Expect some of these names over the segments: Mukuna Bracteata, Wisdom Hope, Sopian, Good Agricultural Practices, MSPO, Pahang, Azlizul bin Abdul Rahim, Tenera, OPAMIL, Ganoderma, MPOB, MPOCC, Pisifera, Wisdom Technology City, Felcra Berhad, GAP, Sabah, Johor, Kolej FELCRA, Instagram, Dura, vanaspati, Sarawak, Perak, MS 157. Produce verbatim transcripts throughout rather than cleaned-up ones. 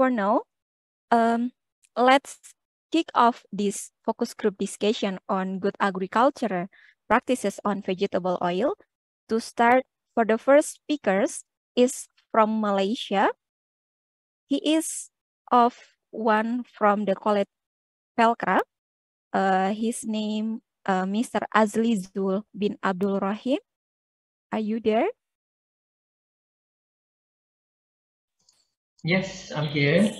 for now, um, let's kick off this focus group discussion on good agriculture practices on vegetable oil. To start, for the first speakers is from Malaysia. He is of one from the college Felcra. Uh, his name, uh, Mister Azlizul bin Abdul Rahim. Are you there? Yes, I'm here.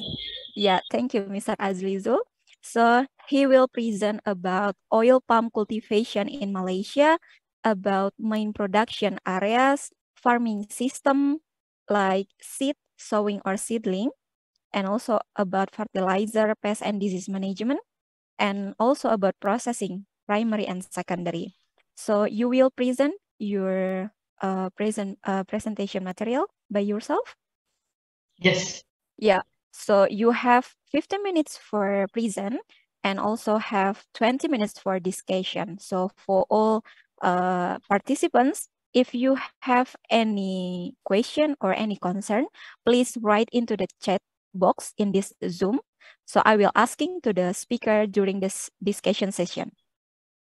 Yeah, thank you, Mister Azlizul. So he will present about oil palm cultivation in Malaysia, about main production areas, farming system like seed, sowing or seedling, and also about fertilizer, pest and disease management, and also about processing, primary and secondary. So you will present your uh, present uh, presentation material by yourself? Yes. Yeah, so you have fifteen minutes for present and also have twenty minutes for discussion. So for all uh, participants, if you have any question or any concern, please write into the chat box in this Zoom. So I will asking to the speaker during this discussion session.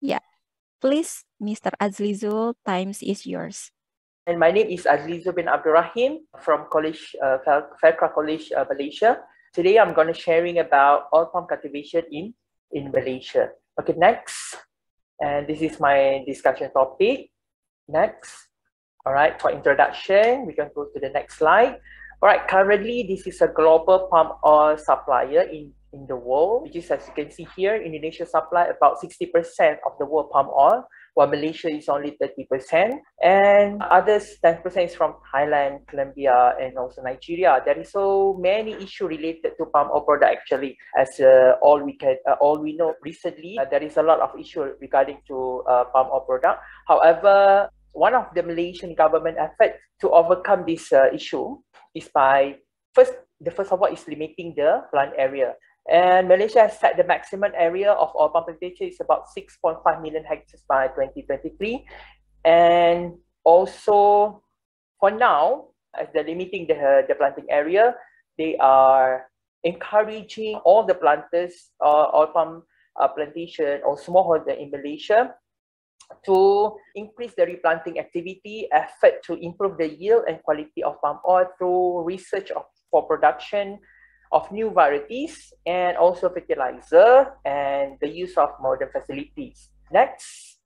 Yeah, please, Mister Azlizul, times is yours. And my name is Azlizul bin Abdul Rahim from College uh, Felcra College, uh, Malaysia. Today I'm going to sharing about oil palm cultivation in in Malaysia. Okay, next, and this is my discussion topic. Next, all right. For introduction, we can go to the next slide. All right, currently, this is a global palm oil supplier in, in the world, which is, as you can see here, Indonesia supply about sixty percent of the world palm oil, while Malaysia is only thirty percent. And others, ten percent is from Thailand, Colombia, and also Nigeria. There is so many issues related to palm oil product, actually, as uh, all we can, uh, all we know recently, uh, there is a lot of issues regarding to uh, palm oil product. However, one of the Malaysian government efforts to overcome this uh, issue is by first, the first of all is limiting the plant area. And Malaysia has set the maximum area of oil palm plantation is about six point five million hectares by twenty twenty-three. And also for now, as they're limiting the, uh, the planting area, they are encouraging all the planters or uh, oil palm uh, plantation or smallholder in Malaysia to increase the replanting activity, effort to improve the yield and quality of palm oil through research of, for production of new varieties and also fertilizer and the use of modern facilities. Next,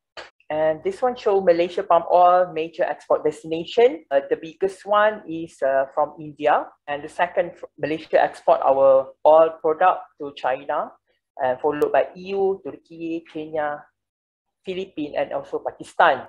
and this one shows Malaysia palm oil major export destination. Uh, the biggest one is uh, from India, and the second, Malaysia export our oil product to China, and followed by E U, Turkey, Kenya, Philippines, and also Pakistan.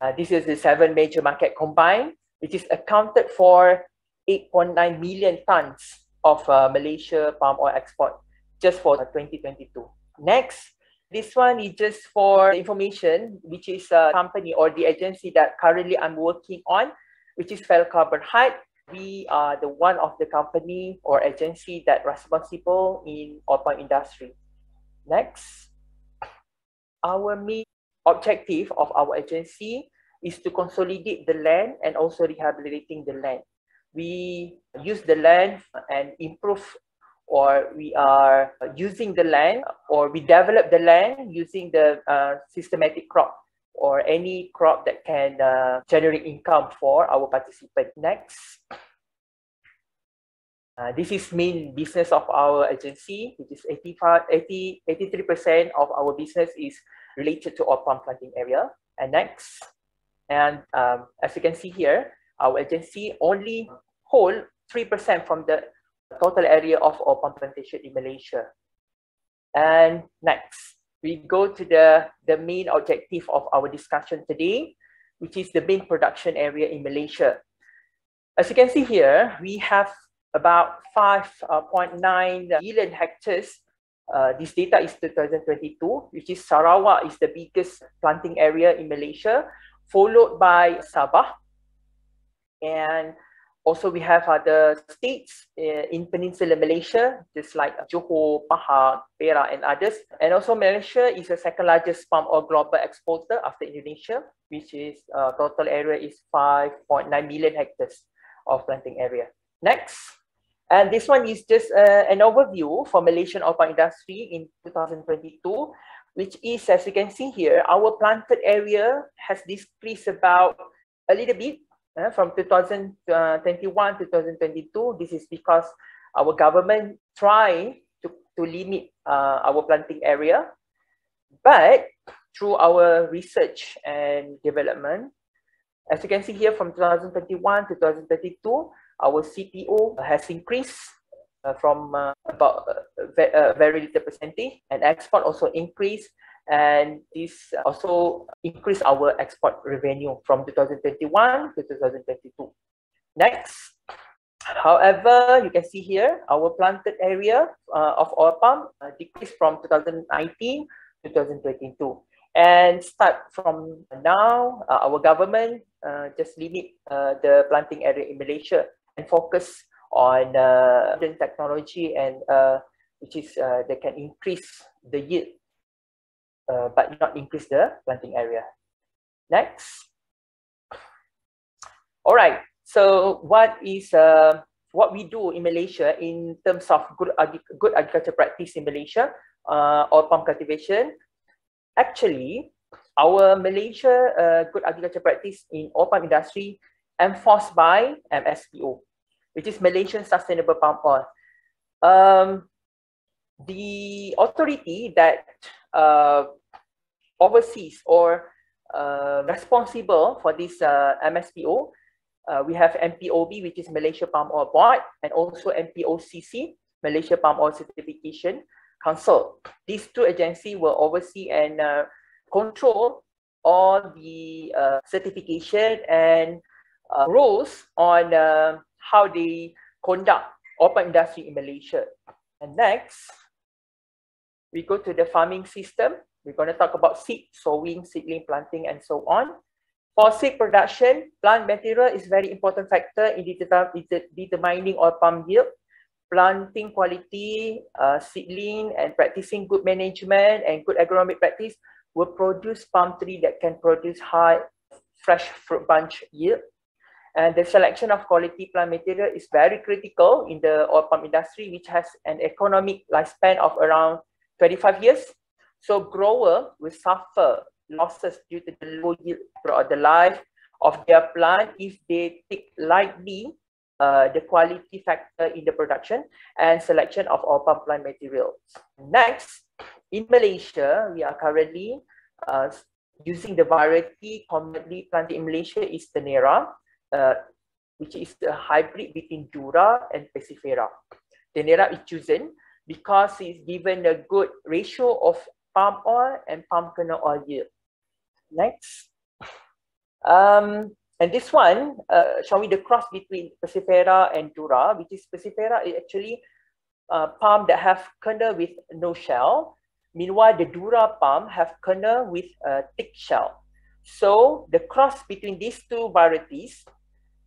Uh, this is the seven major market combined, which is accounted for eight point nine million tons of uh, Malaysia palm oil export just for twenty twenty-two. Next, this one is just for information, which is a company or the agency that currently I'm working on, which is Felcra Berhad. We are the one of the company or agency that responsible in oil palm industry. Next, our main objective of our agency is to consolidate the land and also rehabilitating the land. We use the land and improve, or we are using the land, or we develop the land using the uh, systematic crop or any crop that can uh, generate income for our participants. Next. Uh, this is main business of our agency, which is eighty-three percent of our business is related to oil palm planting area. And next, and um, as you can see here, our agency only hold three percent from the total area of oil palm plantation in Malaysia. And next, we go to the, the main objective of our discussion today, which is the main production area in Malaysia. As you can see here, we have about five point nine million hectares. Uh, this data is two thousand twenty-two, which is Sarawak is the biggest planting area in Malaysia, followed by Sabah. And also we have other states in Peninsula Malaysia, just like Johor, Pahang, Perak, and others. And also Malaysia is the second largest palm oil global exporter after Indonesia, which is uh, total area is five point nine million hectares of planting area. Next, And this one is just uh, an overview for Malaysian opal industry in two thousand twenty-two, which is, as you can see here, our planted area has decreased about a little bit uh, from two thousand twenty-one to two thousand twenty-two. This is because our government tried to, to limit uh, our planting area. But through our research and development, as you can see here, from two thousand twenty-one to two thousand twenty-two, our C P O has increased uh, from uh, about uh, uh, very little percentage, and export also increased, and this also increased our export revenue from two thousand twenty-one to two thousand twenty-two. Next, however, you can see here our planted area uh, of oil palm uh, decreased from two thousand nineteen to two thousand twenty-two. And start from now, uh, our government uh, just limit uh, the planting area in Malaysia and focus on uh, modern technology, and uh, which is uh, they can increase the yield, uh, but not increase the planting area. Next, all right. So what is uh, what we do in Malaysia in terms of good ag good agriculture practice in Malaysia, uh, oil palm cultivation? Actually, our Malaysia uh, good agriculture practice in oil palm industry enforced by M S P O, which is Malaysian Sustainable Palm Oil. Um, the authority that uh, oversees or uh, responsible for this uh, M S P O, uh, we have M P O B, which is Malaysia Palm Oil Board, and also M P O C C, Malaysia Palm Oil Certification Council. These two agencies will oversee and uh, control all the uh, certification and uh, rules on uh, how they conduct open industry in Malaysia. And next, we go to the farming system. We're going to talk about seed, sowing, seedling, planting, and so on. For seed production, plant material is a very important factor in determining oil palm yield. Planting quality, uh, seedling, and practicing good management and good agronomic practice will produce palm tree that can produce high fresh fruit bunch yield. And the selection of quality plant material is very critical in the oil palm industry, which has an economic lifespan of around twenty-five years. So grower will suffer losses due to the low yield throughout the life of their plant if they take lightly Uh, the quality factor in the production and selection of oil palm plant material. Next, in Malaysia, we are currently uh, using the variety commonly planted in Malaysia is Tenera, uh, which is a hybrid between Dura and Pisifera. Tenera is chosen because it's given a good ratio of palm oil and palm kernel oil yield. Next. Um, And this one uh, showing the cross between Pisifera and Dura, which is Pisifera is actually uh, palm that have kernel with no shell. Meanwhile, the Dura palm have kernel with a thick shell. So the cross between these two varieties,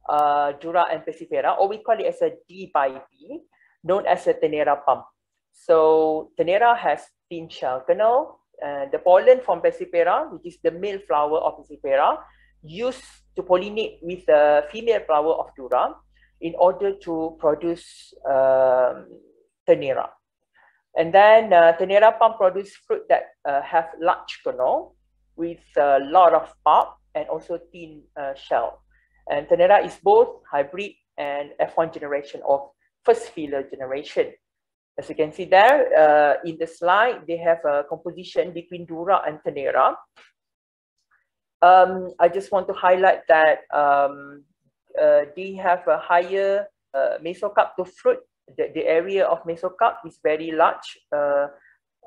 uh, Dura and Pisifera, or we call it as a D by D, known as a Tenera palm. So Tenera has thin shell kernel. Uh, the pollen from Pisifera, which is the male flower of Pisifera, used to pollinate with the female flower of Dura in order to produce um, Tenera. And then uh, Tenera palm produce fruit that uh, have large kernel with a lot of pulp and also thin uh, shell. And Tenera is both hybrid and F one generation or first filler generation. As you can see there uh, in the slide, they have a composition between Dura and Tenera. Um, I just want to highlight that um, uh, they have a higher uh, mesocarp to fruit. The, the area of mesocarp is very large uh,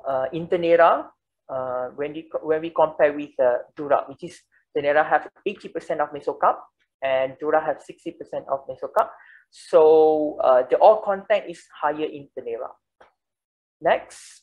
uh, in Tenera uh, when, we, when we compare with uh, Dura, which is Tenera have eighty percent of mesocarp and Dura have sixty percent of mesocarp. So uh, the oil content is higher in Tenera. Next.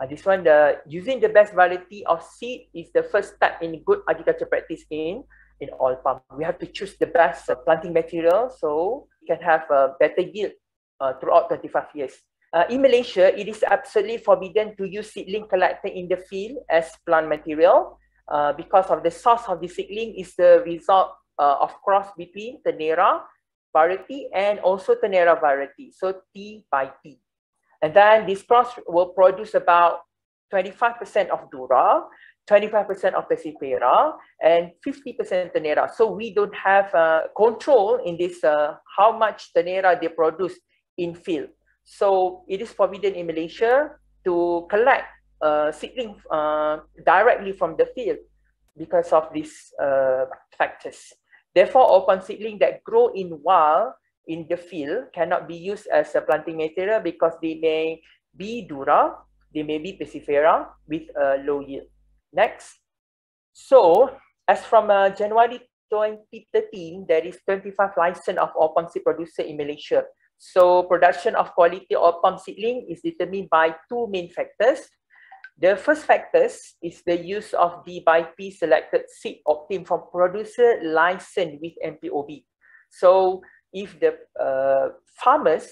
Uh, this one, the using the best variety of seed is the first step in good agriculture practice in, in oil palm. We have to choose the best uh, planting material so we can have a better yield uh, throughout twenty-five years. Uh, in Malaysia, it is absolutely forbidden to use seedling collected in the field as plant material uh, because of the source of the seedling is the result uh, of cross between Tenera variety and also Tenera variety, so T by T. And then these crops will produce about twenty-five percent of Dura, twenty-five percent of Pisifera, and fifty percent Tenera. So we don't have uh, control in this uh, how much Tenera they produce in field. So it is forbidden in Malaysia to collect uh, seedling uh, directly from the field because of these uh, factors. Therefore, open seedling that grow in wild in the field cannot be used as a planting material because they may be Dura, they may be Pisifera with a low yield. Next. So, as from uh, January twenty thirteen, there is twenty-five license of open seed producer in Malaysia. So, production of quality open seedling is determined by two main factors. The first factors is the use of D by P selected seed obtained from producer licensed with M P O B. So, if the uh, farmers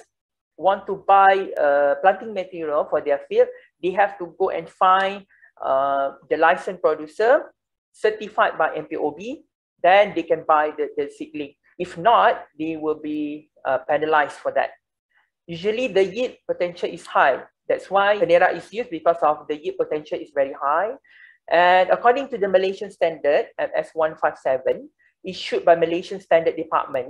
want to buy uh, planting material for their field, they have to go and find uh, the licensed producer certified by M P O B, then they can buy the, the seedling. If not, they will be uh, penalized for that. Usually the yield potential is high. That's why Tenera is used because of the yield potential is very high. And according to the Malaysian standard, M S one five seven, issued by Malaysian Standard Department,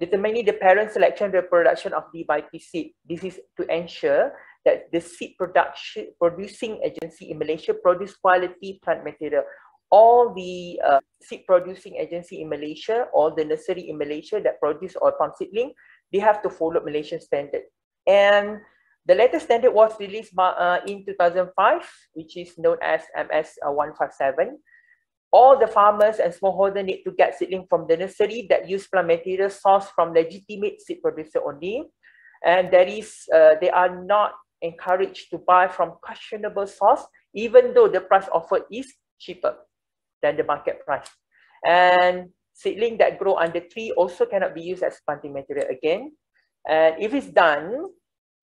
determining the parent selection reproduction of D by P seed. This is to ensure that the seed production producing agency in Malaysia produce quality plant material. All the uh, seed producing agency in Malaysia, all the nursery in Malaysia that produce or palm seedling, they have to follow Malaysian standard. And the latest standard was released by, uh, in two thousand five, which is known as M S one five seven. All the farmers and smallholder need to get seedling from the nursery that use plant material sourced from legitimate seed producer only. And there is, uh, they are not encouraged to buy from questionable source, even though the price offered is cheaper than the market price. And seedling that grow under tree also cannot be used as planting material again. And if it's done,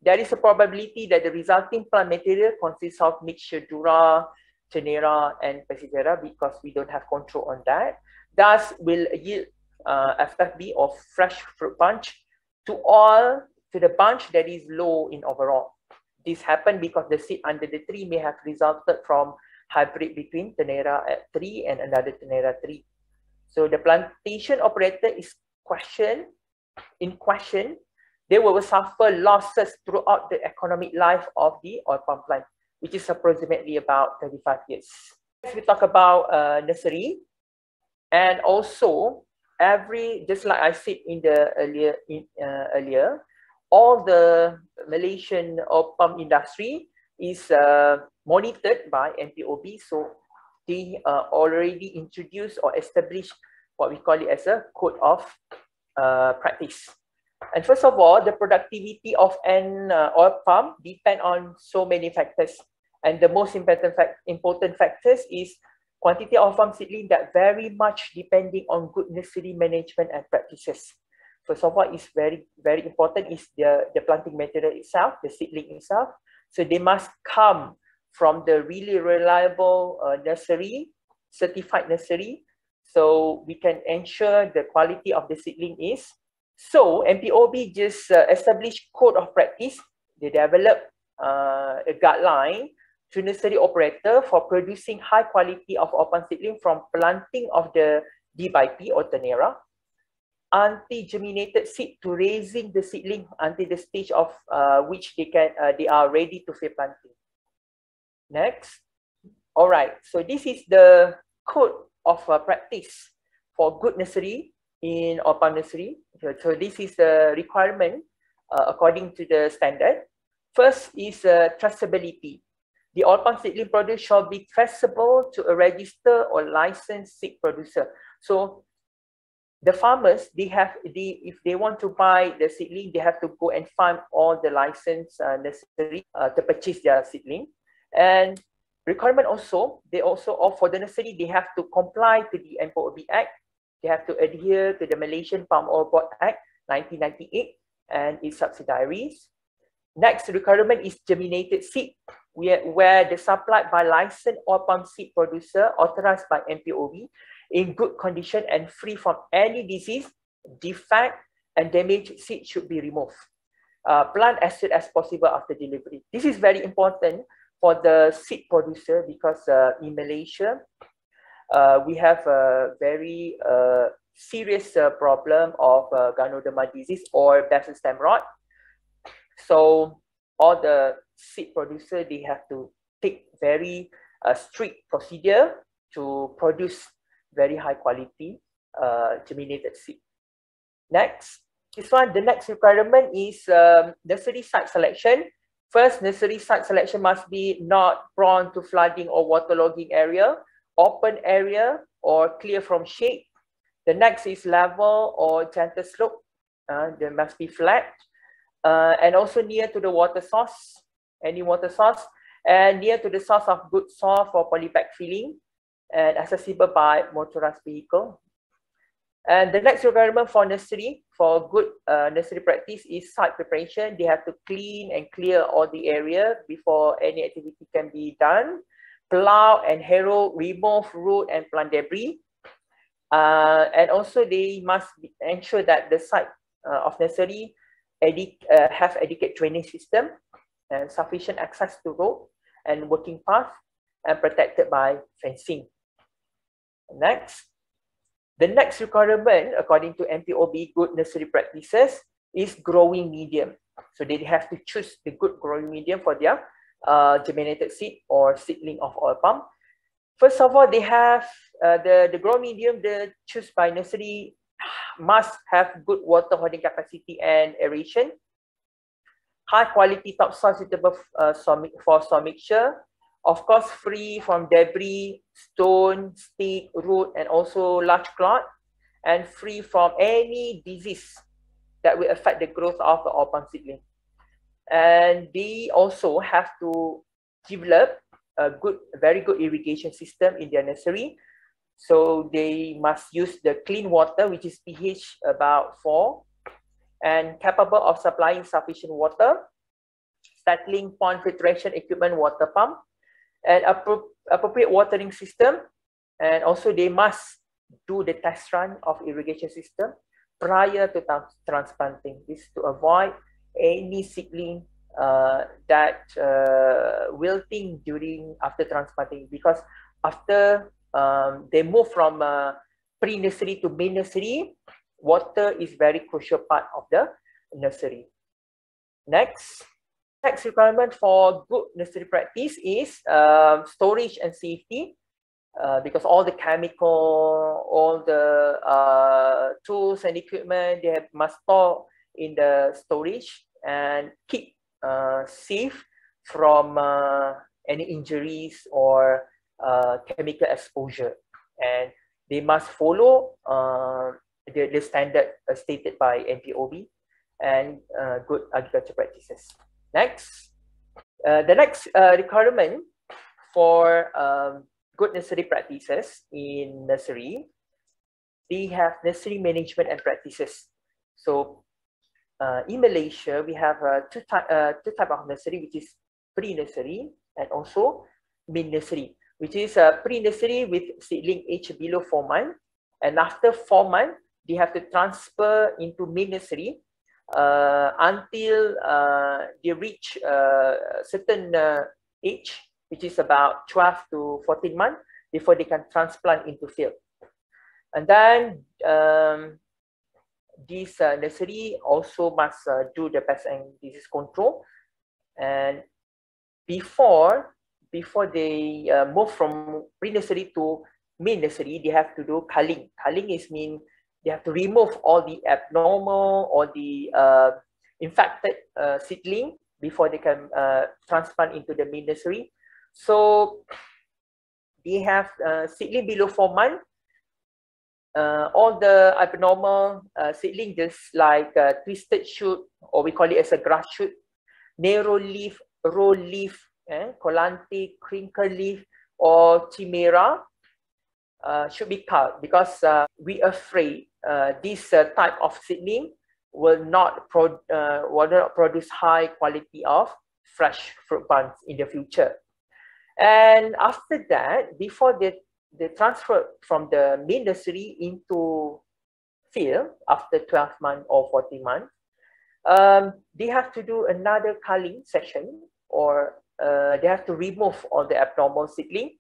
there is a probability that the resulting plant material consists of mixture Dura, Tenera and Pisifera because we don't have control on that. Thus, will yield uh, F F B or fresh fruit bunch to all to the bunch that is low in overall. This happened because the seed under the tree may have resulted from hybrid between Tenera at three and another Tenera tree. So the plantation operator is question in question. They will suffer losses throughout the economic life of the oil palm plant, which is approximately about thirty-five years. Next, we talk about uh, nursery, and also every, just like I said in the earlier, in, uh, earlier, all the Malaysian opam industry is uh, monitored by M P O B. So they uh, already introduced or established what we call it as a code of uh, practice. And first of all, the productivity of an uh, oil palm depends on so many factors. And the most important, fact, important factors is quantity of palm seedling that very much depending on good nursery management and practices. First of all, is very, very important is the, the planting material itself, the seedling itself. So they must come from the really reliable uh, nursery, certified nursery. So we can ensure the quality of the seedling is. So M P O B just uh, established code of practice. They developed uh, a guideline to nursery operator for producing high quality of open seedling from planting of the D by P or Tenera, anti-germinated seed to raising the seedling until the stage of uh, which they can uh, they are ready to field planting. Next, all right. So this is the code of uh, practice for good nursery in oil nursery. So this is the requirement uh, according to the standard. First is uh, traceability. The oil palm seedling produce shall be traceable to a registered or licensed seed producer. So the farmers, they have, they, if they want to buy the seedling, they have to go and find all the licensed uh, nursery uh, to purchase their seedling. And requirement also, they also, or for the nursery, they have to comply to the M P O B Act. They have to adhere to the Malaysian Palm Oil Board Act nineteen ninety-eight and its subsidiaries. Next requirement is germinated seed, where, where the supplied by licensed oil palm seed producer authorized by M P O B in good condition and free from any disease, defect, and damaged seed should be removed. Uh, plant as soon as possible after delivery. This is very important for the seed producer because uh, in Malaysia, uh, we have a very uh, serious uh, problem of uh, Ganoderma disease or basal stem rot. So all the seed producer, they have to take very uh, strict procedure to produce very high quality uh, germinated seed. Next, this one, the next requirement is um, nursery site selection. First, nursery site selection must be not prone to flooding or waterlogging area, open area, or clear from shade. The next is level or gentle slope. Uh, they must be flat uh, and also near to the water source, any water source, and near to the source of good soil for polybag filling and accessible by motorized vehicle. And the next requirement for nursery, for good uh, nursery practice is site preparation. They have to clean and clear all the area before any activity can be done. Plow and harrow, remove root and plant debris. Uh, and also they must ensure that the site uh, of nursery edu uh, have adequate drainage system and sufficient access to road and walking path and protected by fencing. Next. The next requirement, according to M P O B good nursery practices, is growing medium. So they have to choose the good growing medium for their uh, germinated seed or seedling of oil palm. First of all, they have uh, the, the growing medium they choose by nursery must have good water holding capacity and aeration, high quality topsoil suitable uh, for soil mixture, of course, free from debris, stone, stick, root, and also large clot, and free from any disease that will affect the growth of the oil palm seedling. And they also have to develop a good, very good irrigation system in their nursery. So they must use the clean water, which is pH about four, and capable of supplying sufficient water, settling pond filtration equipment water pump, and appropriate watering system, and also they must do the test run of irrigation system prior to transplanting. This is to avoid any seedling uh, that uh, wilting during after transplanting, because after um, they move from uh, pre-nursery to main nursery, water is very crucial part of the nursery. Next. Next requirement for good nursery practice is um, storage and safety, uh, because all the chemical, all the uh, tools and equipment, they have, must store in the storage and keep uh, safe from uh, any injuries or uh, chemical exposure. And they must follow uh, the, the standard stated by M P O B and uh, good agriculture practices. Next, uh, the next uh, requirement for um, good nursery practices in nursery, they have nursery management and practices. So uh, in Malaysia, we have uh, two, ty uh, two types of nursery, which is pre-nursery and also mid-nursery, which is uh, pre-nursery with seedling age below four months. And after four months, they have to transfer into mid-nursery Uh, until uh, they reach a uh, certain uh, age, which is about twelve to fourteen months, before they can transplant into field. And then um, this uh, nursery also must uh, do the pest and disease control. And before, before they uh, move from pre-nursery to mid-nursery, they have to do culling. Culling is mean they have to remove all the abnormal or the uh, infected uh, seedling before they can uh, transplant into the main nursery. So they have uh, seedling below four months. Uh, all the abnormal uh, seedling, just like uh, twisted shoot, or we call it as a grass shoot, narrow leaf, roll leaf, eh, colante, crinkle leaf, or chimera, Uh, should be culled, because uh, we are afraid uh, this uh, type of seedling will not, pro uh, will not produce high quality of fresh fruit buds in the future. And after that, before they, they transfer from the main nursery into fill after twelve months or forty months, um, they have to do another culling session, or uh, they have to remove all the abnormal seedling,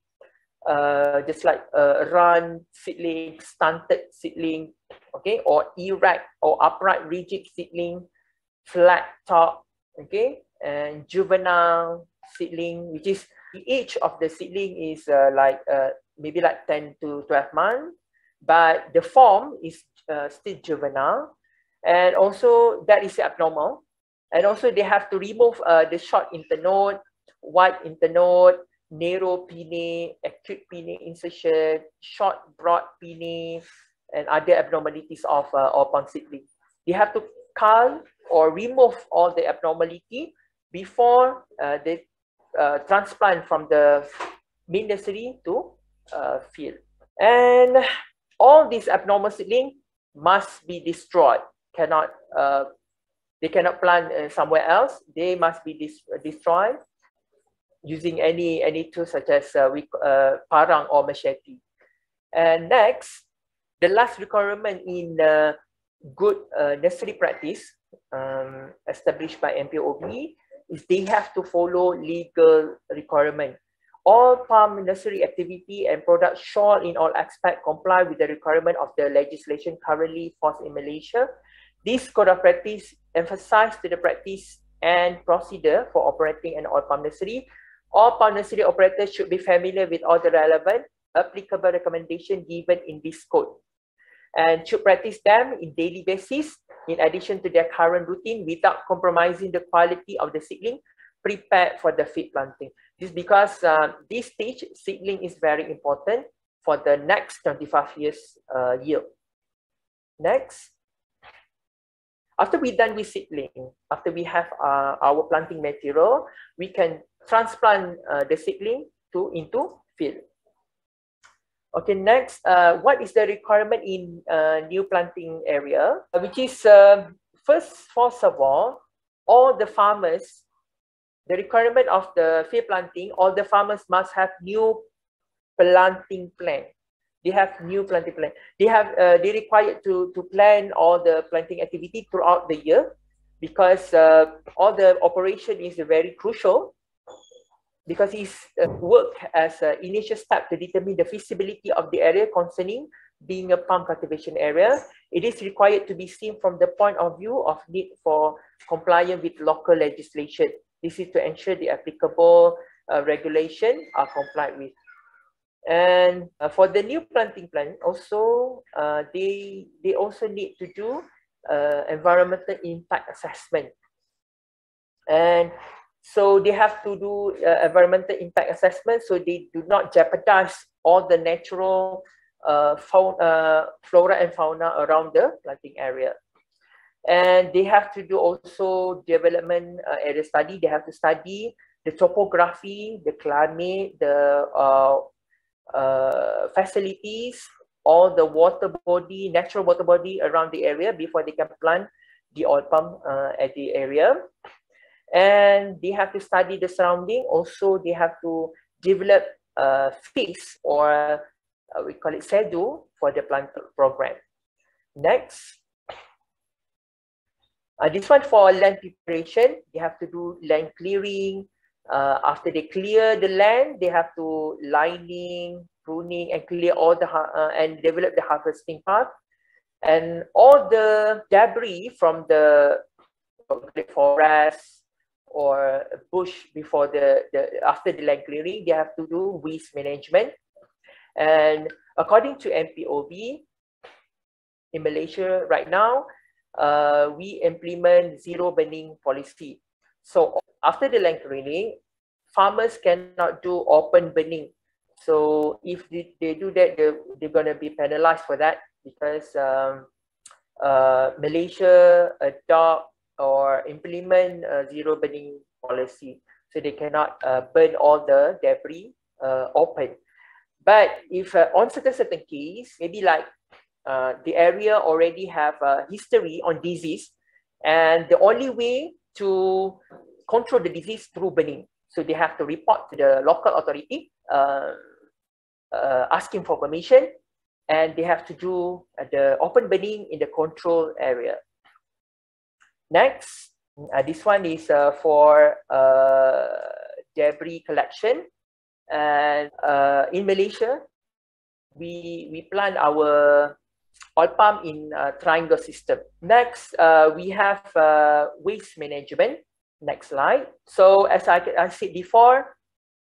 uh, just like uh, run seedling, stunted seedling, okay, or erect or upright rigid seedling, flat top, okay, and juvenile seedling, which is the age of the seedling is uh, like uh, maybe like ten to twelve months, but the form is uh, still juvenile, and also that is abnormal. And also they have to remove uh, the short internode, wide internode, narrow pinnae, acute pinnae insertion, short broad pinnae, and other abnormalities of uh, O P A M seedling. They have to cull or remove all the abnormality before uh, they uh, transplant from the main nursery to uh, field. And all these abnormal seedling must be destroyed. Cannot, uh, they cannot plant uh, somewhere else. They must be dis destroyed using any, any tool such as uh, uh, parang or machete. And next, the last requirement in uh, good uh, nursery practice um, established by M P O B is they have to follow legal requirement. All palm nursery activity and products shall in all aspects comply with the requirement of the legislation currently forced in Malaysia. This code of practice emphasizes to the practice and procedure for operating an oil palm nursery. All palm nursery operators should be familiar with all the relevant applicable recommendations given in this code, and should practice them in daily basis in addition to their current routine without compromising the quality of the seedling prepared for the field planting. This because uh, this stage seedling is very important for the next twenty-five years uh, yield. Next, after we're done with seedling, after we have uh, our planting material, we can transplant uh, the seedling to into field. Okay, next, uh, what is the requirement in uh, new planting area? Which is, uh, first, first of all, all the farmers, the requirement of the field planting, all the farmers must have new planting plan. They have new planting plan. They have, uh, they required to, to plan all the planting activity throughout the year, because uh, all the operation is very crucial, because it's uh, work as an initial step to determine the feasibility of the area concerning being a palm cultivation area. It is required to be seen from the point of view of need for compliance with local legislation. This is to ensure the applicable uh, regulation are complied with. And uh, for the new planting plan, also, uh, they, they also need to do uh, environmental impact assessment. And so they have to do uh, environmental impact assessment, so they do not jeopardize all the natural uh, uh, flora and fauna around the planting area. And they have to do also development uh, area study. They have to study the topography, the climate, the uh, uh, facilities, all the water body, natural water body around the area before they can plant the oil palm uh, at the area. And they have to study the surrounding. Also, they have to develop a phase, or uh, we call it schedule, for the plant program. Next, uh, this one for land preparation. They have to do land clearing. Uh, after they clear the land, they have to lining, pruning, and clear all the uh, and develop the harvesting path, and all the debris from the forest or bush before the, the after the land clearing. They have to do waste management. And according to M P O B in Malaysia right now, uh, we implement zero burning policy. So after the land clearing, farmers cannot do open burning. So if they, they do that, they're, they're going to be penalized for that, because um, uh, Malaysia adopt or implement uh, zero burning policy, so they cannot uh, burn all the debris uh, open. But if uh, on certain certain case, maybe like uh, the area already have a history on disease, and the only way to control the disease through burning, so they have to report to the local authority uh, uh, asking for permission, and they have to do the open burning in the control area. Next, uh, this one is uh, for uh, debris collection. And uh, in Malaysia, we, we plant our oil palm in a triangle system. Next, uh, we have uh, waste management. Next slide. So as I, I said before,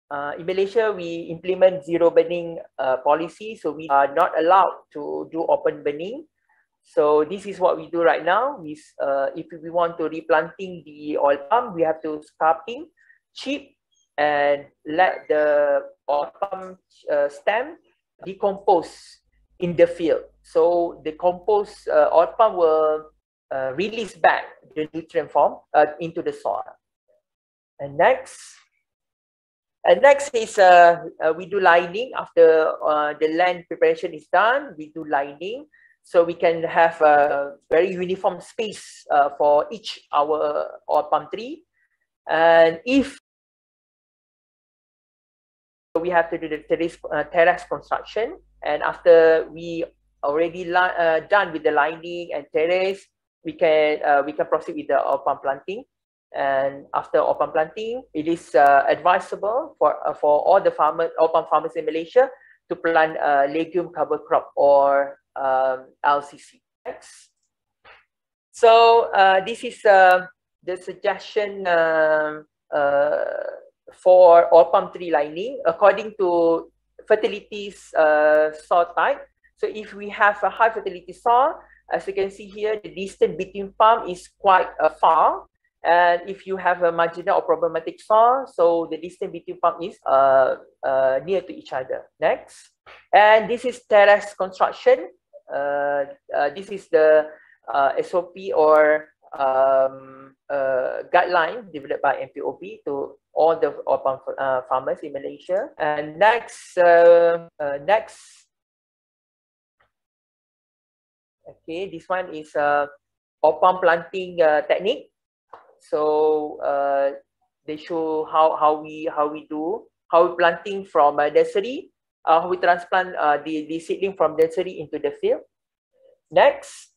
uh, in Malaysia, we implement zero burning uh, policy. So we are not allowed to do open burning. So this is what we do right now. We, uh, if we want to replanting the oil palm, we have to scalping, chip, and let the oil palm uh, stem decompose in the field. So the compost uh, oil palm will uh, release back the nutrient form uh, into the soil. And next, and next is uh, uh, we do lining. After uh, the land preparation is done, we do lining. So we can have a very uniform space uh, for each our oil palm tree. And if we have to do the terrace, uh, terrace construction, and after we already uh, done with the lining and terrace, we can uh, we can proceed with the oil palm planting. And after oil palm planting, it is uh, advisable for uh, for all the farmers, oil palm farmers in Malaysia, to plant a legume cover crop or um, L C C. Next. So uh, this is uh, the suggestion uh, uh, for oil palm tree lining according to fertilities uh, soil type. So if we have a high fertility soil, as you can see here, the distance between palm is quite uh, far. And if you have a marginal or problematic soil, so the distance between palm is uh, uh, near to each other. Next. And this is terrace construction. Uh, uh, this is the uh, S O P or um, uh, guideline developed by M P O B to all the oil palm uh, farmers in Malaysia. And next, uh, uh, next. Okay, this one is uh, oil palm planting uh, technique. So uh, they show how how we how we do how we planting from a nursery, uh, how we transplant uh, the the seedling from nursery into the field. Next,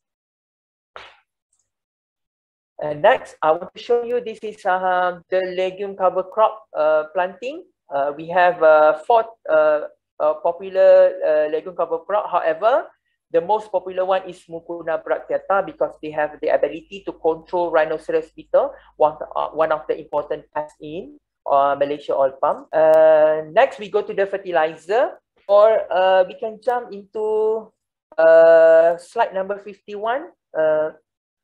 and next, I want to show you this is uh, the legume cover crop uh, planting. Uh, we have uh, four uh, uh, popular uh, legume cover crop. However, the most popular one is Mukuna Bracteata because they have the ability to control rhinoceros beetle, one, uh, one of the important pests in uh, Malaysia oil palm. Uh, next, we go to the fertilizer, or uh, we can jump into uh, slide number fifty-one. Uh,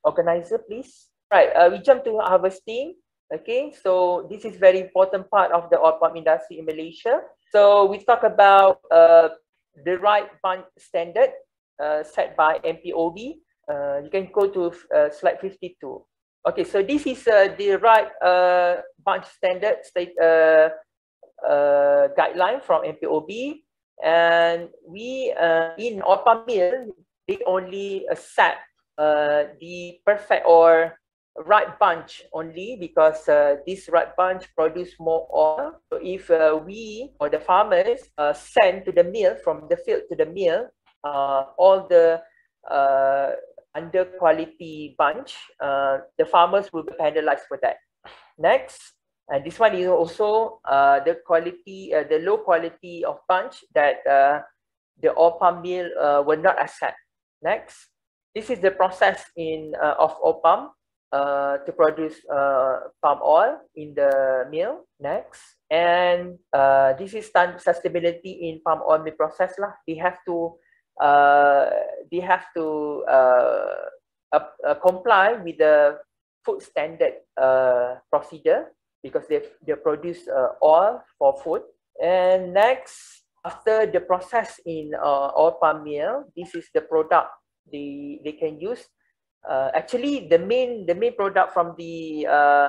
organizer, please. Right, uh, we jump to harvesting. Okay, so this is very important part of the oil palm industry in Malaysia. So we talk about uh, the right bunch standard Uh, set by M P O B. Uh, you can go to uh, slide fifty-two. Okay, so this is uh, the right uh, bunch standard state uh, uh, guideline from M P O B, and we uh, in OPAMIL they only accept uh, the perfect or right bunch only because uh, this right bunch produce more oil. So if uh, we or the farmers uh, send to the mill from the field to the mill Uh, all the uh, under quality bunch, uh, the farmers will be penalized for that. Next, and this one is also uh, the quality, uh, the low quality of bunch that uh, the oil palm mill uh, will not accept. Next, this is the process in uh, of oil palm uh, to produce uh, palm oil in the mill. Next, and uh, this is sustainability in palm oil mill process lah. We have to Uh, they have to uh, uh, uh, comply with the food standard uh, procedure because they they produce uh, oil for food. And next, after the process in uh, oil palm meal, this is the product they they can use. Uh, actually, the main the main product from the uh,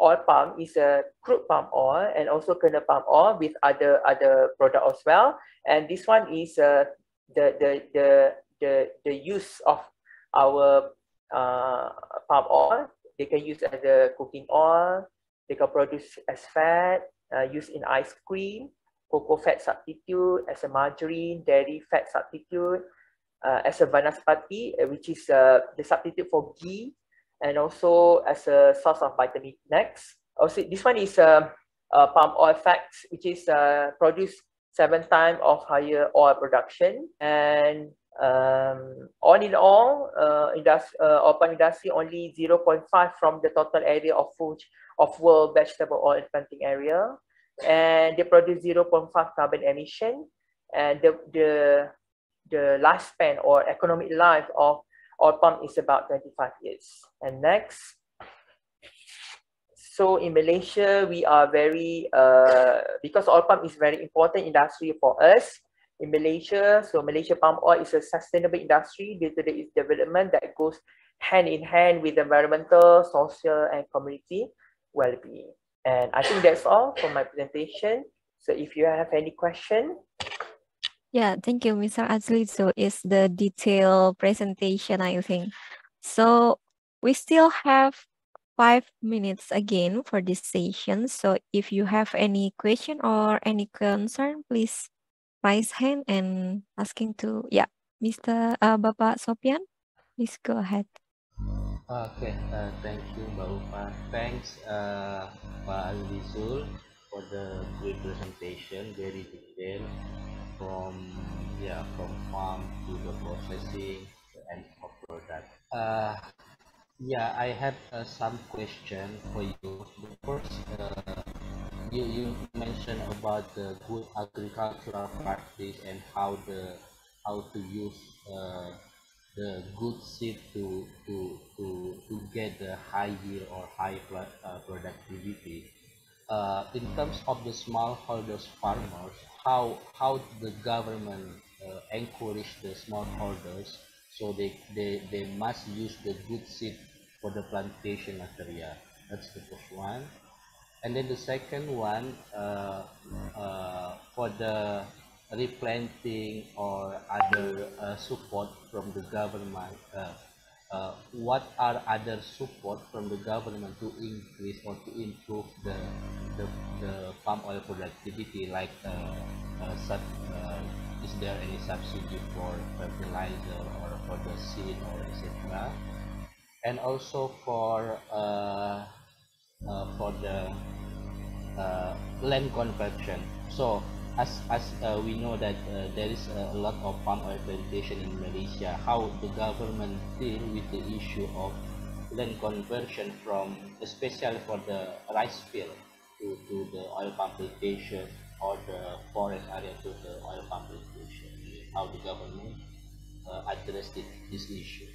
oil palm is a uh, crude palm oil and also kernel palm oil with other other product as well. And this one is a uh, The, the the the the use of our uh, palm oil. They can use as a cooking oil. They can produce as fat, uh, used in ice cream, cocoa fat substitute, as a margarine, dairy fat substitute, uh, as a vanaspati, which is uh, the substitute for ghee, and also as a source of vitamin. Next, also this one is uh, uh, palm oil fats, which is uh, produced seven times of higher oil production. And um, all in all, uh, industry, uh, open industry only zero point five from the total area of food of world vegetable oil planting area, and they produce zero point five carbon emission, and the the the lifespan or economic life of oil palm is about twenty-five years. And next, so in Malaysia, we are very uh because oil palm is very important industry for us in Malaysia. So Malaysia palm oil is a sustainable industry due to the its development that goes hand in hand with environmental, social, and community well-being. And I think that's all for my presentation. So if you have any question. Yeah, thank you, Mister Azlizul. It's the detailed presentation, I think. So we still have five minutes again for this session. So if you have any question or any concern, please raise hand and asking to, yeah, Mister Uh, Bapak Sopian, please go ahead. Okay, uh, thank you, Mbak Ufa. Thanks, uh, Pak Azlizul, for the great presentation, very detailed, from yeah, from farm to the processing and of product. Uh, yeah, I have uh, some question for you. First, uh, you you mentioned about the good agricultural practice and how the how to use uh, the good seed to to to to get the high yield or high pro, uh, productivity. Uh, in terms of the smallholders farmers, how how the government uh, encourage the smallholders so they, they they must use the good seed for the plantation material. That's the first one. And then the second one, uh, uh, for the replanting or other uh, support from the government, uh, uh, what are other support from the government to increase or to improve the the, the palm oil productivity, like uh, uh, sub, uh, is there any subsidy for fertilizer or for the seed or et cetera. And also for uh, uh, for the uh, land conversion. So as as uh, we know that uh, there is a lot of palm oil plantation in Malaysia, how the government deal with the issue of land conversion from, especially for the rice field to, to the oil palm plantation, or the forest area to the oil palm plantation, how the government uh, addressed it, this issue.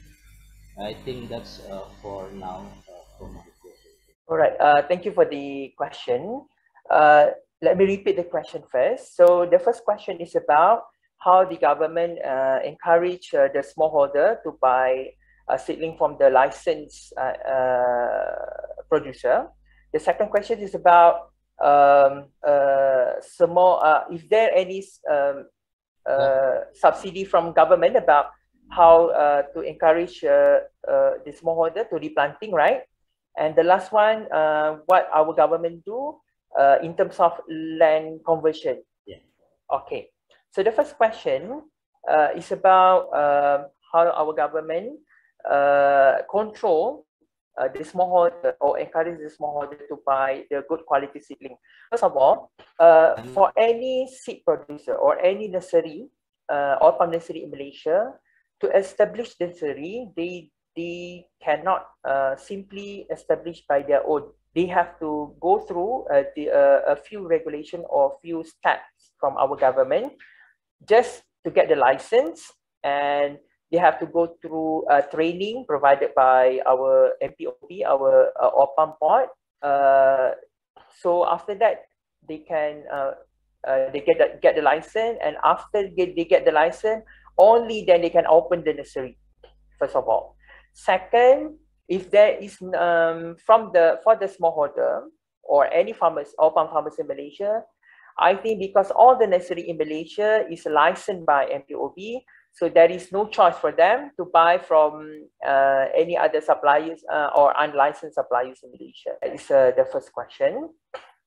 I think that's uh, for now uh, for my question. All right, uh, thank you for the question. Uh, Let me repeat the question first. So the first question is about how the government uh, encourage uh, the smallholder to buy a seedling from the licensed uh, uh, producer. The second question is about um, uh, some more, uh, is there any um, uh, subsidy from government about how uh, to encourage uh, uh, the smallholder to replanting, right? And the last one, uh, what our government do Uh, in terms of land conversion. Yeah. Okay. So the first question uh, is about uh, how our government uh, control uh, the smallholder or encourage the smallholder to buy the good quality seedling. First of all, uh, for any seed producer or any nursery, uh, oil palm nursery in Malaysia, to establish nursery, they they cannot uh, simply establish by their own. They have to go through uh, the, uh, a few regulation or few steps from our government just to get the license, and they have to go through uh, training provided by our M P O B, our uh, oil palm board. Uh, so after that, they can uh, uh, they get the, get the license, and after get, they get the license, only then they can open the nursery. First of all, second. If there is um, from the for the smallholder or any farmers, oil palm farmers in Malaysia, I think because all the nursery in Malaysia is licensed by M P O B, so there is no choice for them to buy from uh, any other suppliers uh, or unlicensed suppliers in Malaysia. That is uh, the first question.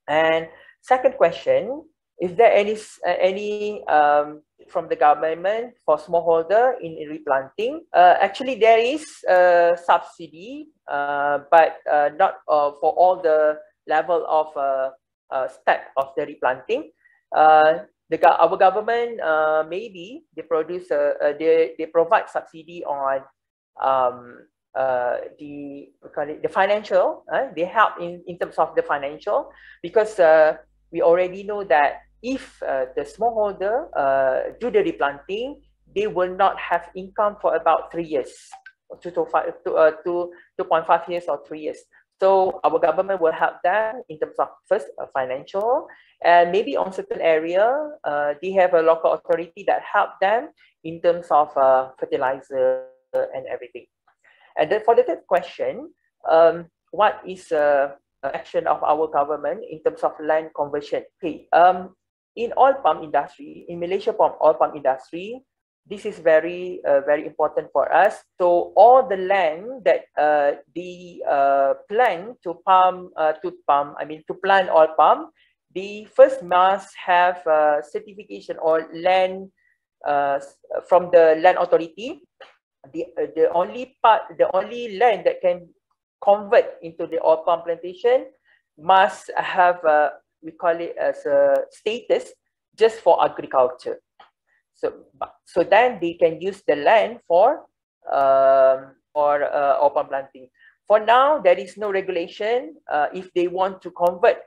And second question Is there any uh, any um, from the government for smallholder in replanting? Uh, actually, there is a subsidy, uh, but uh, not uh, for all the level of uh, uh, step of the replanting. Uh, the our government uh, maybe they produce a, a, they they provide subsidy on um, uh, the we call it the financial. Uh, they help in in terms of the financial, because Uh, we already know that if uh, the smallholder uh, do the replanting, they will not have income for about three years, two to five, to uh, two two point five years or three years. So our government will help them in terms of first uh, financial, and maybe on certain area uh, they have a local authority that help them in terms of uh, fertilizer and everything. And then for the third question, um, what is uh, action of our government in terms of land conversion? Okay, um, in oil palm industry, in Malaysia palm oil palm industry, this is very uh, very important for us. So all the land that uh, the uh, plan to palm uh, to palm, I mean to plant oil palm, they first must have uh, certification or land uh, from the land authority. The uh, the only part, the only land that can convert into the oil palm plantation must have a, we call it as a status just for agriculture. So, so then they can use the land for um, for uh, oil palm planting. For now, there is no regulation uh, if they want to convert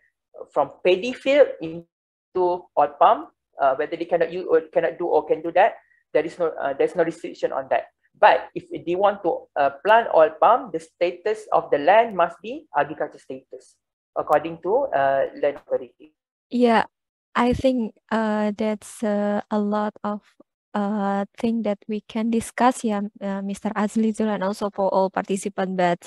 from paddy field into oil palm. Uh, whether they cannot use or cannot do or can do that, there is no uh, there is no restriction on that. But if they want to uh, plant oil palm, the status of the land must be agriculture status, according to uh, land authority. Yeah, I think uh, that's uh, a lot of uh, thing that we can discuss, yeah, uh, Mister Azlizul, and also for all participants. But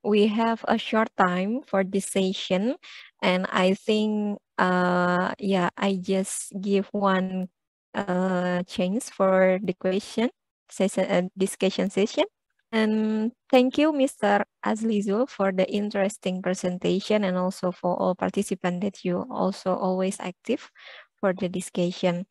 we have a short time for this session, and I think, uh, yeah, I just give one uh, chance for the question. Session and uh, discussion session, and thank you, Mister Azlizul, for the interesting presentation, and also for all participants that you also always active for the discussion.